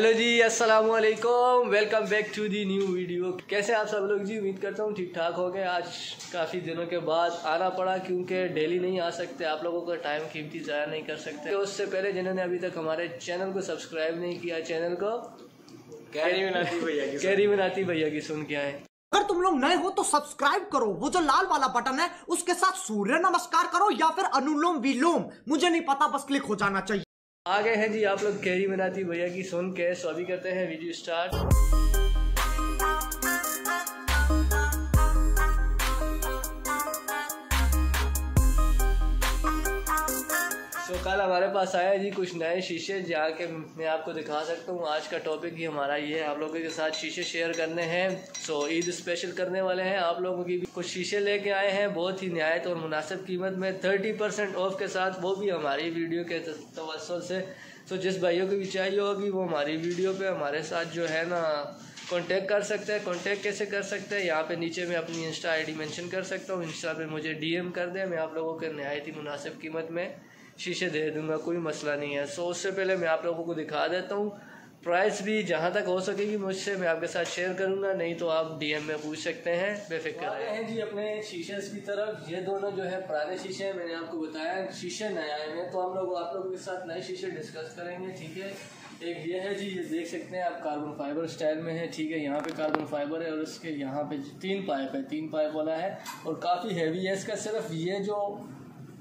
Hello जी, अस्सलामुअलैकुम, welcome back to the new video. कैसे आप सब लोग जी? उम्मीद करता हूँ ठीक ठाक हो गए। आज काफ़ी दिनों के बाद आना पड़ा क्योंकि डेली नहीं आ सकते। आप लोगों का टाइम कीमती ज़ाया नहीं कर सकते। तो उससे पहले जिन्होंने अभी तक हमारे चैनल को सब्सक्राइब नहीं किया, चैनल को कैरी बनाती भैया की सुन के आए। अगर तुम लोग नए हो तो सब्सक्राइब करो, वो जो लाल वाला बटन है उसके साथ सूर्य नमस्कार करो या फिर अनुलोम विलोम, मुझे नहीं पता, बस क्लिक हो जाना चाहिए। आ गए हैं जी आप लोग कैरी बनाती भैया की सुन के। सो अभी करते हैं वीडियो स्टार्ट। तो कल हमारे पास आया जी कुछ नए शीशे, जहाँ के मैं आपको दिखा सकता हूँ। आज का टॉपिक ही हमारा ये है, आप लोगों के साथ शीशे शेयर करने हैं। सो ईद स्पेशल करने वाले हैं, आप लोगों की भी कुछ शीशे लेके आए हैं बहुत ही न्यायत और मुनासिब कीमत में 30% ऑफ के साथ, वो भी हमारी वीडियो के तवस्सुल से। तो जिस भाइयों को भी चाहिए होगी वो हमारी वीडियो पर हमारे साथ जो है ना कांटेक्ट कर सकते हैं। कांटेक्ट कैसे कर सकते हैं? यहाँ पे नीचे मैं अपनी इंस्टा आईडी मेंशन कर सकता हूँ। इंस्टा पे मुझे डीएम कर दें, मैं आप लोगों के नहायत ही मुनासिब कीमत में शीशे दे दूंगा, कोई मसला नहीं है। सो उससे पहले मैं आप लोगों को दिखा देता हूँ। प्राइस भी जहाँ तक हो सकेगी मुझसे मैं आपके साथ शेयर करूँगा, नहीं तो आप डीएम में पूछ सकते हैं, बेफिक्र हैं जी। अपने शीशे की तरफ, ये दोनों जो है पुराने शीशे हैं, मैंने आपको बताया शीशे नए आए हैं। तो हम लोग आप लोगों के साथ नए शीशे डिस्कस करेंगे, ठीक है। एक ये है जी, ये देख सकते हैं आप, कार्बन फाइबर स्टाइल में है, ठीक है। यहाँ पे कार्बन फाइबर है और इसके यहाँ पे तीन पाइप है, तीन पाइप वाला है और काफ़ी हैवी है। इसका सिर्फ ये जो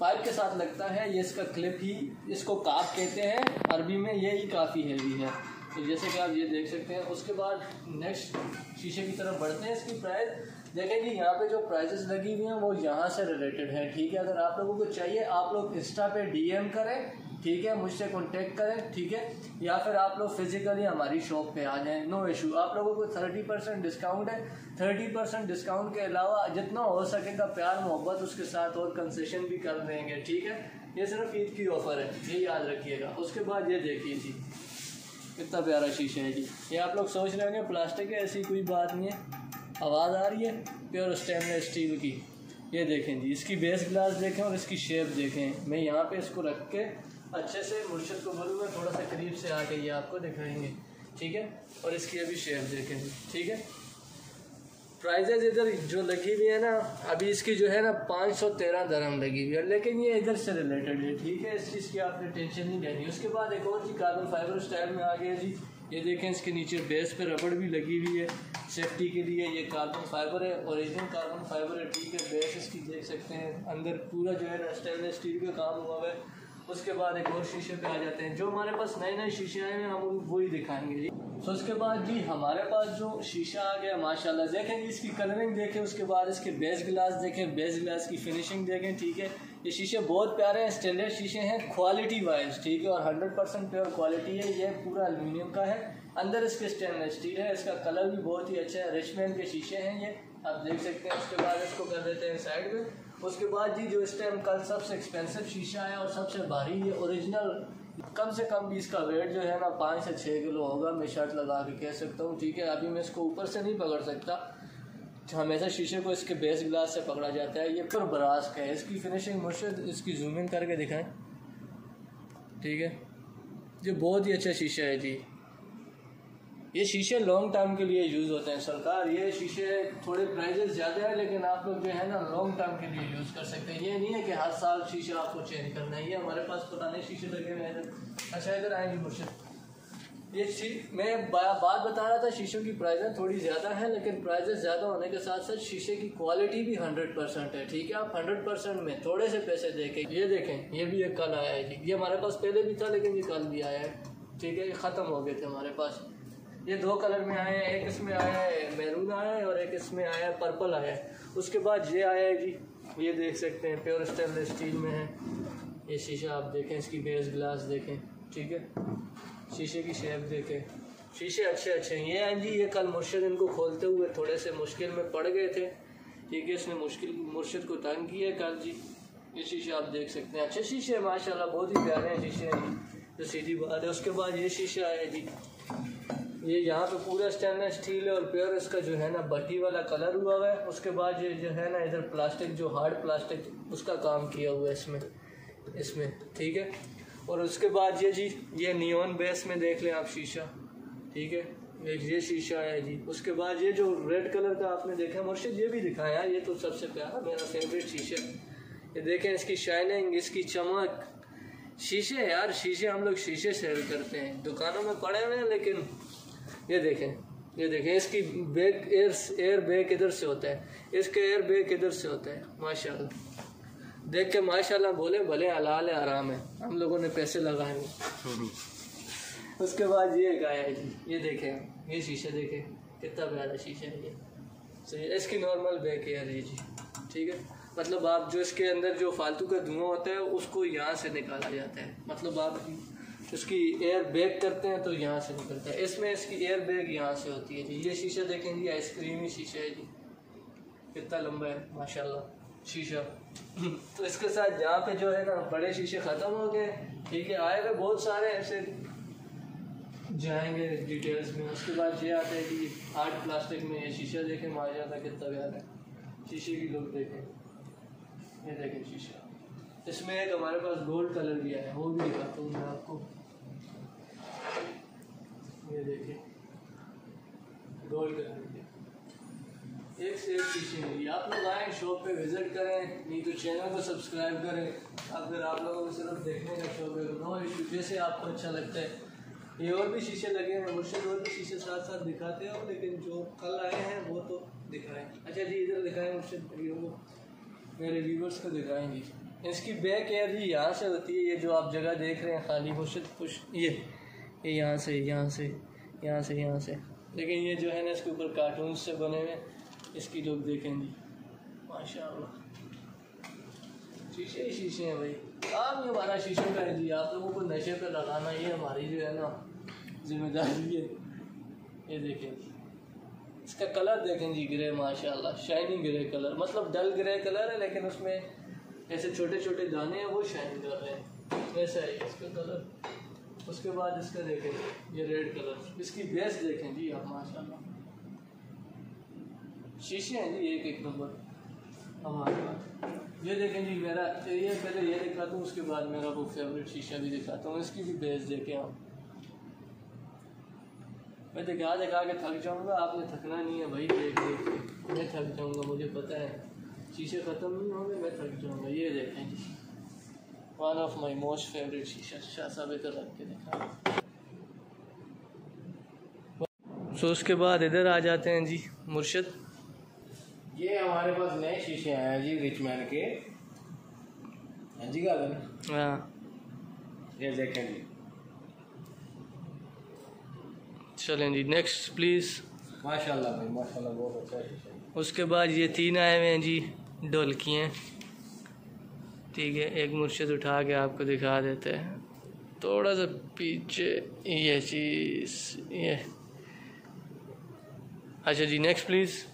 पाइप के साथ लगता है, ये इसका क्लिप ही, इसको काप कहते हैं अरबी में, ये ही काफ़ी हैवी है। तो जैसे कि आप ये देख सकते हैं। उसके बाद नेक्स्ट शीशे की तरफ बढ़ते हैं। इसकी प्राइस देखेंगे, यहाँ पे जो प्राइसेस लगी हुई हैं वो यहाँ से रिलेटेड है, ठीक है। अगर आप लोगों को चाहिए आप लोग इंस्टा पे डीएम करें, ठीक है, मुझसे कॉन्टेक्ट करें, ठीक है, या फिर आप लोग फिजिकली हमारी शॉप पे आ जाएं, नो इशू। आप लोगों को 30% डिस्काउंट है। 30% डिस्काउंट के अलावा जितना हो सकेगा प्यार मोहब्बत उसके साथ और कंसेशन भी कर देंगे, ठीक है। ये सिर्फ ईद की ऑफ़र है, ये याद रखिएगा। उसके बाद ये देखिए जी, कितना प्यारा शीशा है जी। ये आप लोग सोच रहे होंगे प्लास्टिक है, ऐसी कोई बात नहीं है। आवाज़ आ रही है प्योर स्टेनलेस स्टील की। ये देखें जी, इसकी बेस ग्लास देखें और इसकी शेप देखें। मैं यहाँ पे इसको रख के अच्छे से मुर्शिद को बोलूँगा थोड़ा सा करीब से आके ये आपको दिखाएंगे, ठीक है। और इसकी अभी शेप देखें, ठीक है। प्राइजेज इधर जो लगी हुई है ना, अभी इसकी जो है ना 513 दरहम लगी हुई है, लेकिन ये इधर से रिलेटेड है, ठीक है। इस चीज़ की आपने टेंशन नहीं लेनी। उसके बाद एक और जी कार्बन फाइबर स्टाइल में आ गया जी। ये देखें, इसके नीचे बेस पे रबड़ भी लगी हुई है सेफ्टी के लिए। ये कार्बन फाइबर है, ओरिजिनल कार्बन फाइबर है, ठीक है। बेस इसकी देख सकते हैं, अंदर पूरा जो है ना स्टेनलेस स्टील का काम हुआ है। उसके बाद एक और शीशे पे आ जाते हैं। जो हमारे पास नए नए शीशे आए हैं हम वही दिखाएंगे जी। तो उसके बाद जी हमारे पास जो शीशा आ गया माशाल्लाह, देखें इसकी कलरिंग देखें, उसके बाद इसके बेस ग्लास देखें, बेस ग्लास की फिनिशिंग देखें, ठीक है। ये शीशे बहुत प्यारे हैं, स्टेनलेस शीशे हैं क्वालिटी वाइज, ठीक है, और 100% प्योर क्वालिटी है। ये पूरा एल्यूमिनियम का है, अंदर इसके स्टेनलेस स्टील है। इसका कलर भी बहुत ही अच्छा है, रिच मैन के शीशे हैं ये, आप देख सकते हैं। उसके बाद इसको कर देते हैं साइड में। उसके बाद जी जो इस टाइम कल सबसे एक्सपेंसिव शीशा है और सबसे भारी, ये ओरिजिनल कम से कम भी इसका वेट जो है ना 5 से 6 किलो होगा, मैं शर्त लगा के कह सकता हूँ, ठीक है। अभी मैं इसको ऊपर से नहीं पकड़ सकता, हमेशा शीशे को इसके बेस ग्लास से पकड़ा जाता है। ये प्योर ब्रास का है, इसकी फिनिशिंग मुर्शिद, इसकी जूम इन करके दिखाएं, ठीक है। ये बहुत ही अच्छा शीशा है जी। ये शीशे लॉन्ग टर्म के लिए यूज़ होते हैं सरकार। ये शीशे थोड़े प्राइजेस ज़्यादा है लेकिन आप लोग जो है ना लॉन्ग टर्म के लिए यूज़ कर सकते हैं। ये नहीं है कि हर साल शीशा आपको चेंज करना है। ये हमारे पास पुराने शीशे लगे हुए हैं। अच्छा इधर आएंगे मुर्शिद। ये मैं बात बता रहा था, शीशों की प्राइजेस थोड़ी ज़्यादा है लेकिन प्राइजेस ज़्यादा होने के साथ साथ शीशे की क्वालिटी भी 100% है, ठीक है। आप 100% में थोड़े से पैसे देखें। ये देखें, ये भी एक कल आया है जी। ये हमारे पास पहले भी था लेकिन ये कल भी आया है, ठीक है। ये ख़त्म हो गए थे हमारे पास। ये 2 कलर में आए हैं, एक इसमें आया है मैरून आया है और एक इसमें आया है पर्पल आया है। उसके बाद ये आया है जी, ये देख सकते हैं प्योर स्टेनलेस स्टील में है ये शीशा। आप देखें इसकी बेस ग्लास देखें, ठीक है, शीशे की शेप देखें, शीशे अच्छे अच्छे हैं। ये हैं जी, ये कल मुर्शिद इनको खोलते हुए थोड़े से मुश्किल में पड़ गए थे, ठीक है। इसने मुर्शिद को तंग किया कल जी। ये शीशे आप देख सकते हैं, अच्छे शीशे हैं माशाल्लाह, बहुत ही प्यारे हैं शीशे हैं जी, तो सीधी बात है। उसके बाद ये शीशा आया जी, ये यहाँ पे पूरा स्टेनलेस स्टील है और प्योर इसका जो है ना भट्टी वाला कलर हुआ हुआ है। उसके बाद ये जो है ना इधर प्लास्टिक, जो हार्ड प्लास्टिक उसका काम किया हुआ है इसमें ठीक है। और उसके बाद ये जी, ये नियॉन बेस में देख लें आप शीशा, ठीक है, एक ये शीशा है जी। उसके बाद ये जो रेड कलर का आपने देखा मुर्शिद, ये भी दिखाया, ये तो सबसे प्यारा मेरा फेवरेट शीशा। ये देखें इसकी शाइनिंग, इसकी चमक। शीशे यार, शीशे हम लोग शीशे सेल करते हैं, दुकानों में पड़े हुए हैं। लेकिन ये देखें, ये देखें इसकी बैक एयर बैग इधर से होता है, इसके एयर बैग इधर से होता है। माशाल्लाह देख के माशाल्लाह बोले भले हलाल है आराम है, हम लोगों ने पैसे लगाए हैं। उसके बाद ये गाया है जी, ये देखें, ये शीशा देखें कितना प्यारा शीशा है ये। तो इसकी नॉर्मल बैक एयर है जी, ठीक है। मतलब आप जो इसके अंदर जो फालतू का धुआं होता है उसको यहाँ से निकाला जाता है। मतलब आप इसकी एयर बैग करते हैं तो यहाँ से निकलता है, इसमें इसकी एयर बैग यहाँ से होती है जी। ये शीशा देखें जी, आइसक्रीम ही शीशा है जी, कितना लंबा है माशाल्लाह शीशा। तो इसके साथ जहाँ पे जो है ना बड़े शीशे ख़त्म हो गए, ठीक है। आएगा बहुत सारे, ऐसे जाएंगे डिटेल्स में। उसके बाद ये आता है कि आर्ट प्लास्टिक में ये शीशा देखें माशाल्लाह कितना प्यारा है। शीशे की लुक देखें, ये देखें शीशा। इसमें एक हमारे पास गोल्ड कलर भी आया, वो भी दिखाता हूँ मैं आपको। ये देखें गोल्ड कलर, एक से एक शीशे मिली। आप लोग आएँ शॉप पे विज़िट करें, नहीं तो चैनल को सब्सक्राइब करें। अगर आप लोगों को सिर्फ देखने का शौक है, नो इशू, जैसे आपको अच्छा लगता है। ये और भी शीशे लगे हैं, मुर्शिद और भी शीशे साथ साथ दिखाते हो, लेकिन जो कल आए हैं वो तो दिखाएँ। अच्छा जी इधर दिखाएँ मुर्शिद को, मेरे व्यूवर्स को दिखाएँगे। इसकी बैक एयर जी यहाँ से होती है, ये जो आप जगह देख रहे हैं खाली मुर्शिद खुश, ये यहाँ से यहाँ से। लेकिन ये जो है ना इसके ऊपर कार्टून से बने हुए, इसकी लोग देखेंगे माशाल्लाह। शीशे ही शीशे हैं भाई। आप ये हमारा शीशे का है जी, आप लोगों को नशे पर लगाना ये हमारी जो है ना जिम्मेदारी है। ये देखें इसका कलर देखें जी, ग्रे माशाल्लाह, शाइनिंग ग्रे कलर। मतलब डल ग्रे कलर है, लेकिन उसमें ऐसे छोटे छोटे दाने हैं, वो शाइन कर रहे हैं, वैसा है इसका कलर। उसके बाद इसका देखें ये रेड कलर, इसकी बेस देखें जी आप माशाल्लाह। शीशे हैं जी एक एक नंबर हमारे पास। ये देखें जी मेरा, ये पहले ये दिखाता हूँ, उसके बाद मेरा वो फेवरेट शीशा भी दिखाता हूँ। इसकी भी बेस देखें आप। मैं दिखा दिखा के थक जाऊँगा, आपने थकना नहीं है भाई, देख देख मैं थक जाऊँगा, मुझे पता है। शीशे ख़त्म नहीं होंगे, मैं थक जाऊँगा। ये देखें जी one of my most favourite शीशा, शाह साहब तो रख के दिखा। तो उसके बाद इधर आ जाते हैं जी मुर्शिद, ये हमारे पास नए शीशे हैं जी रिच मैन के। हाँ जी गालन, हाँ ये देखें जी। चलें जी नेक्स्ट प्लीज़। माशाल्लाह भाई माशाल्लाह बहुत अच्छा शीशा। उसके बाद ये तीन आए हुए हैं जी ढोलकियाँ, ठीक है। एक मुर्शिद उठा के आपको दिखा देते हैं, थोड़ा सा पीछे ये चीज़ ये। अच्छा जी नेक्स्ट प्लीज़।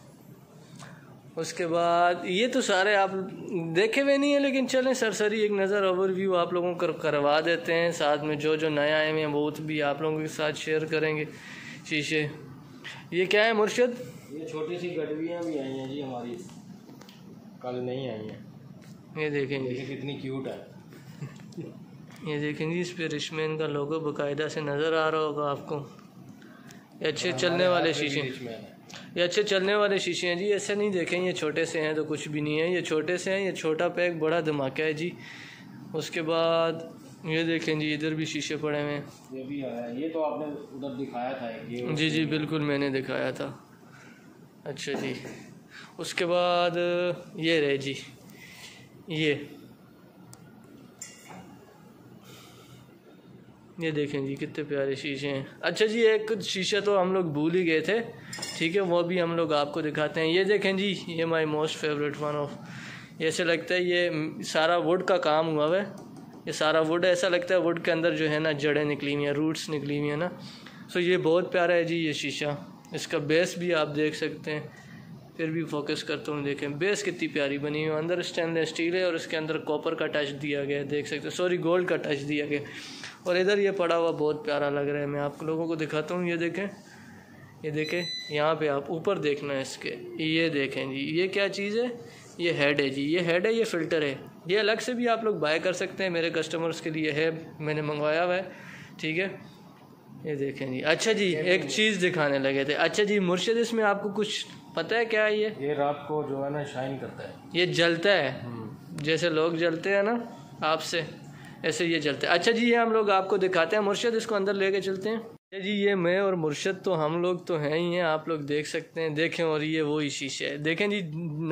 उसके बाद ये तो सारे आप देखे हुए नहीं हैं, लेकिन चलें सरसरी एक नज़र ओवरव्यू आप लोगों को करवा देते हैं। साथ में जो जो नए आए हुए हैं वो भी आप लोगों के साथ शेयर करेंगे। शीशे ये क्या है मुर्शिद? ये छोटी सी गटवियाँ भी आई हैं जी हमारी, कल नहीं आई हैं। ये देखेंगे कितनी क्यूट है। ये देखेंगे इस पर रिच मैन का लोगो बाकायदा से नज़र आ रहा होगा आपको। ये अच्छे चलने वाले शीशे, ये अच्छे चलने वाले शीशे हैं जी। ऐसे नहीं देखें ये छोटे से हैं तो कुछ भी नहीं है, ये छोटे से हैं। ये छोटा पैक बड़ा धमाका है जी। उसके बाद ये देखें जी इधर भी शीशे पड़े हुए हैं। ये भी आया, ये तो आपने उधर दिखाया था ये। जी जी बिल्कुल मैंने दिखाया था। अच्छा जी उसके बाद ये रहे जी, ये देखें जी कितने प्यारे शीशे हैं। अच्छा जी एक शीशा तो हम लोग भूल ही गए थे, ठीक है, वो भी हम लोग आपको दिखाते हैं। ये देखें जी, ये my most favourite one of. ऐसे लगता है ये सारा वुड का काम हुआ है, ये सारा वुड, ऐसा लगता है वुड के अंदर जो है ना जड़ें निकली हुई हैं, रूट्स निकली हुई हैं ना। सो ये बहुत प्यारा है जी ये शीशा। इसका बेस भी आप देख सकते हैं, फिर भी फोकस करता हूँ, देखें बेस कितनी प्यारी बनी हुई है। अंदर स्टेनलेस स्टील है और इसके अंदर कॉपर का टच दिया गया है, देख सकते हैं, सॉरी गोल्ड का टच दिया गया। और इधर ये पड़ा हुआ बहुत प्यारा लग रहा है, मैं आप लोगों को दिखाता हूँ। ये देखें, ये देखें, यहाँ पे आप ऊपर देखना है इसके। ये देखें जी ये क्या चीज़ है, ये हेड है जी, ये हेड है, ये फ़िल्टर है। ये अलग से भी आप लोग बाय कर सकते हैं, मेरे कस्टमर्स के लिए है, मैंने मंगवाया हुआ है, ठीक है। ये देखें जी। अच्छा जी, एक चीज़ दिखाने लगे थे। अच्छा जी मुर्शिद, इसमें आपको कुछ पता है क्या है? ये रात को जो है ना शाइन करता है, ये जलता है, जैसे लोग जलते हैं ना आपसे, ऐसे ये जलते हैं। अच्छा जी, ये हम लोग आपको दिखाते हैं मुर्शिद, इसको अंदर लेके चलते हैं जी। ये मैं और मुर्शिद तो हम लोग तो हैं ही हैं, आप लोग देख सकते हैं, देखें। और ये वो ही शीशे है, देखें जी,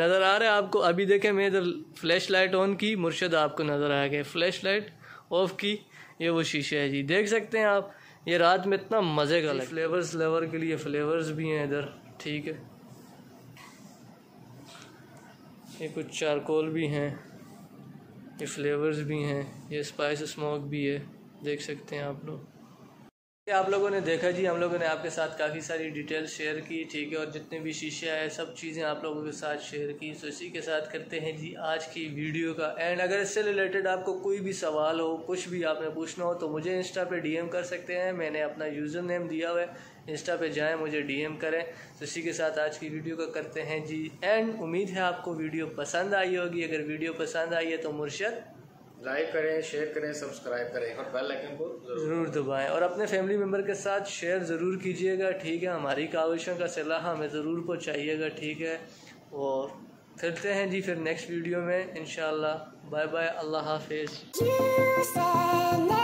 नज़र आ रहा है आपको। अभी देखें, मैं इधर फ्लैश लाइट ऑन की, मुर्शिद आपको नज़र आ गया, फ्लैश लाइट ऑफ की, ये वो शीशे है जी, देख सकते हैं आप। ये रात में इतना मज़े का लगे, फ्लेवर्स लवर के लिए फ्लेवर्स भी हैं इधर, ठीक है। ये कुछ चारकोल भी हैं, ये फ्लेवर्स भी हैं, ये स्पाइस स्मोक भी है, देख सकते हैं आप लोग। ये आप लोगों ने देखा जी, हम लोगों ने आपके साथ काफ़ी सारी डिटेल शेयर की, ठीक है, और जितने भी शीशे आए सब चीज़ें आप लोगों के साथ शेयर की। तो इसी के साथ करते हैं जी आज की वीडियो का एंड। अगर इससे रिलेटेड आपको कोई भी सवाल हो, कुछ भी आपने पूछना हो, तो मुझे इंस्टा पे डीएम कर सकते हैं, मैंने अपना यूज़र नेम दिया हुआ है, इंस्टा पे जाएं, मुझे डीएम करें। तो इसी के साथ आज की वीडियो का करते हैं जी एंड। उम्मीद है आपको वीडियो पसंद आई होगी। अगर वीडियो पसंद आई है तो मुर्शिद, लाइक करें, शेयर करें, सब्सक्राइब करें और बेल आइकन को ज़रूर दबाएं, और अपने फैमिली मेम्बर के साथ शेयर ज़रूर कीजिएगा, ठीक है। हमारी काविशों का सिला हमें ज़रूर पहुँचाइएगा, ठीक है। और फिरते हैं जी फिर नेक्स्ट वीडियो में इंशाल्लाह। बाय बाय, अल्लाह हाफिज़।